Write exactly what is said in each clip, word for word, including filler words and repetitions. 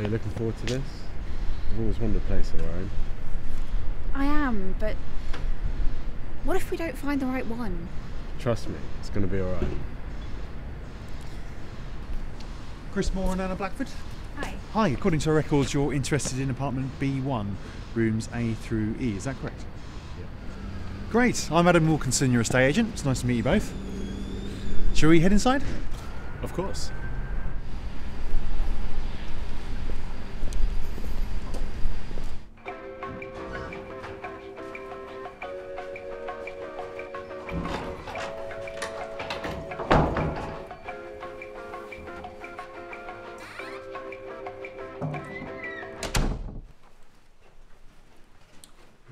So you're looking forward to this? I've always wanted a place of our own. I am, but what if we don't find the right one? Trust me, it's going to be all right. Chris Moore and Anna Blackford. Hi. Hi, according to our records, you're interested in apartment B one, rooms A through E, is that correct? Yeah. Great, I'm Adam Wilkinson, your estate agent. It's nice to meet you both. Shall we head inside? Of course.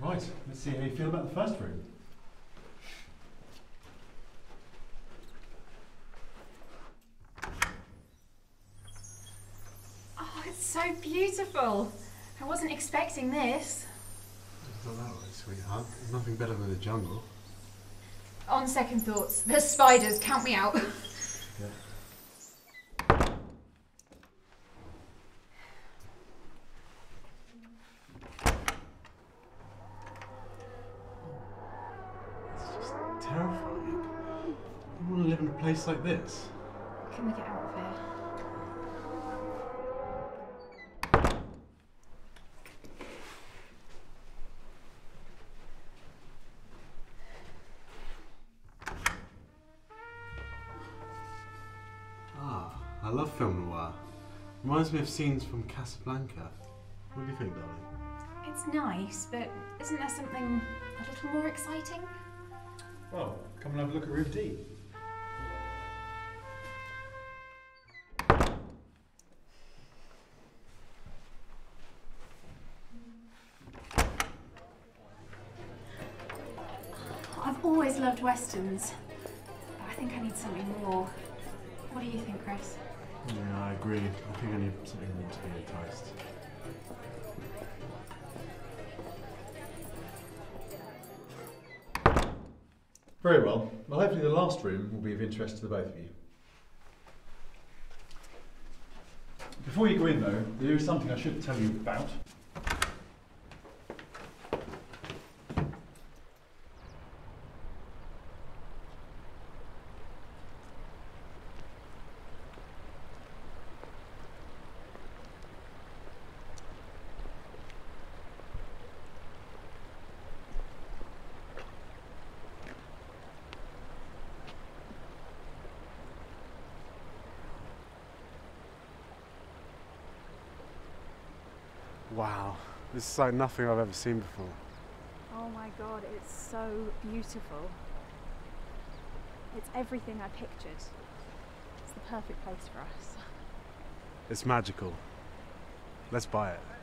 Right, let's see how you feel about the first room. Oh, it's so beautiful. I wasn't expecting this. It's not that way, sweetheart. There's nothing better than the jungle. On second thoughts, there's spiders, count me out. Yeah. It's just terrifying. You want to live in a place like this? Can we get out of here? I love film noir. Reminds me of scenes from Casablanca. What do you think, darling? It's nice, but isn't there something a little more exciting? Well, come and have a look at room D. I've always loved westerns, but I think I need something more. What do you think, Chris? Yeah, I agree. I think I need something more to be enticed. Very well. Well, hopefully the last room will be of interest to the both of you. Before you go in, though, there is something I should tell you about. Wow, this is like nothing I've ever seen before. Oh my God, it's so beautiful. It's everything I pictured. It's the perfect place for us. It's magical. Let's buy it.